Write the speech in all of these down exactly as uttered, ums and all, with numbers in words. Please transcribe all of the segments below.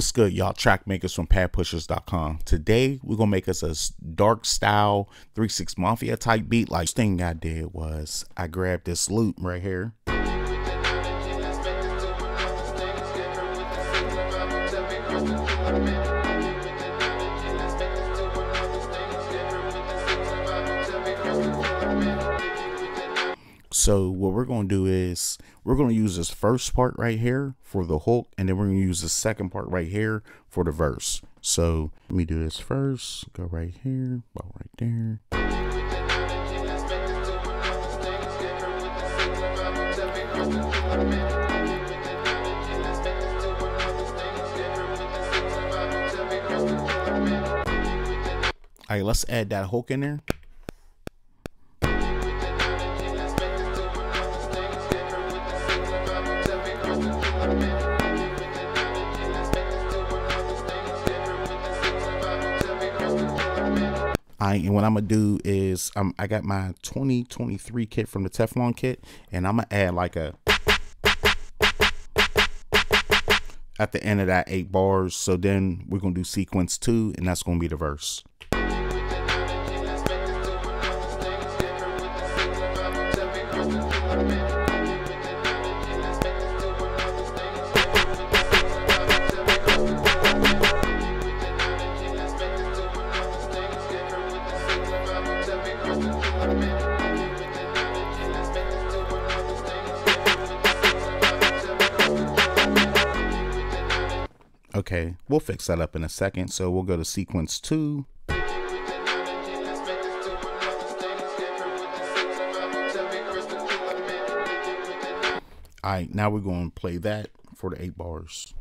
What's good, y'all? Track makers from pad pushers dot com. Today we're gonna make us a dark style three six Mafia type beat. Like, this thing I did was I grabbed this loop right here. So what we're going to do is we're going to use this first part right here for the hook, and then we're going to use the second part right here for the verse. So let me do this first. Go right here, about right there. All right, let's add that hook in there. I, and what I'm gonna do is um, I got my twenty twenty-three kit from the Teflon kit, and I'm gonna add like a at the end of that eight bars. So then we're gonna do sequence two, and that's gonna be the verse. Okay, we'll fix that up in a second. So we'll go to sequence two. All right, now we're going to play that for the eight bars.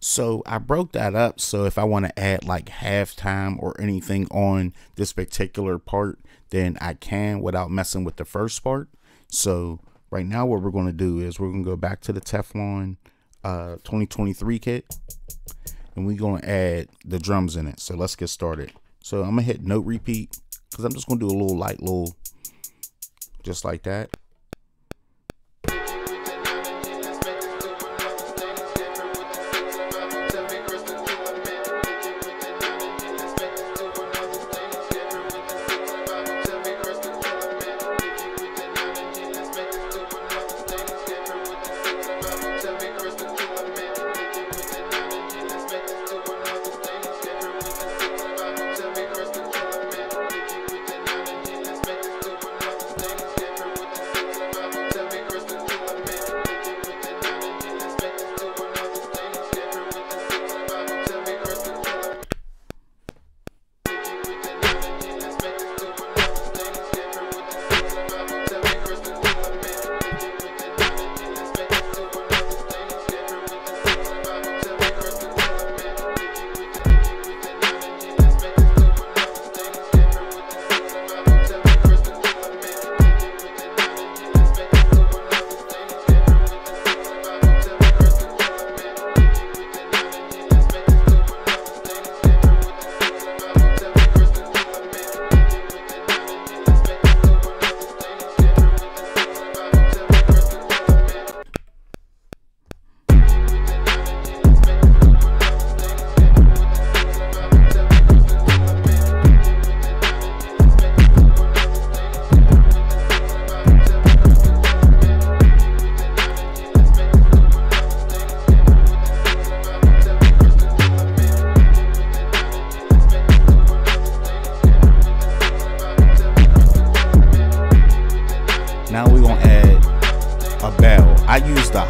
So I broke that up, so if I want to add like halftime or anything on this particular part, then I can without messing with the first part. So right now what we're going to do is we're going to go back to the Teflon uh, twenty twenty-three kit, and we're going to add the drums in it. So let's get started. So I'm going to hit note repeat, because I'm just going to do a little light little just like that.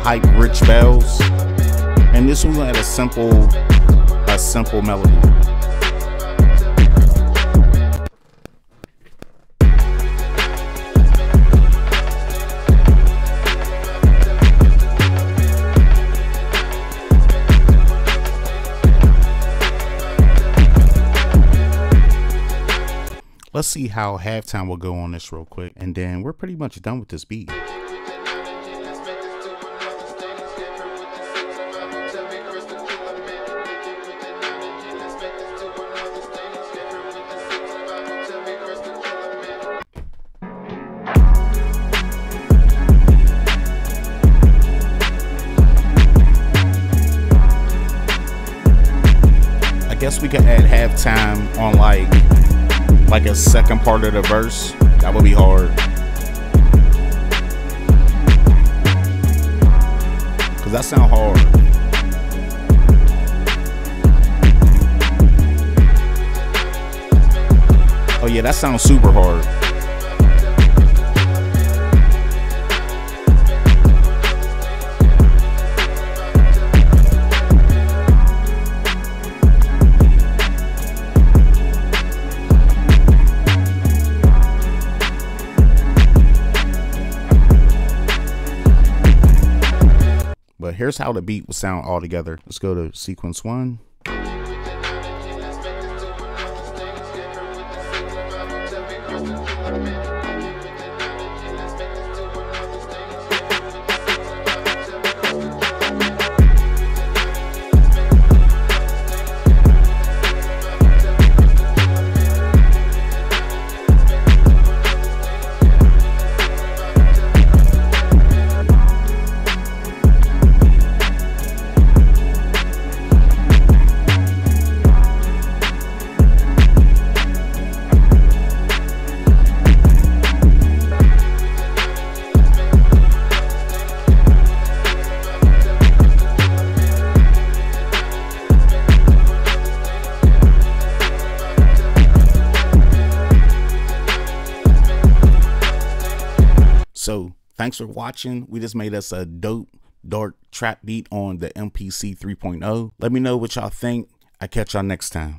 Hype rich bells, and this one's gonna add a simple a simple melody. Let's see how halftime will go on this real quick, and then we're pretty much done with this beat. guess we could add halftime on like like a second part of the verse. That would be hard, because that sound hard. Oh yeah, that sounds super hard. But here's how the beat will sound all together. Let's go to sequence one. So thanks for watching. We just made us a dope, dark trap beat on the M P C three point oh. Let me know what y'all think. I catch y'all next time.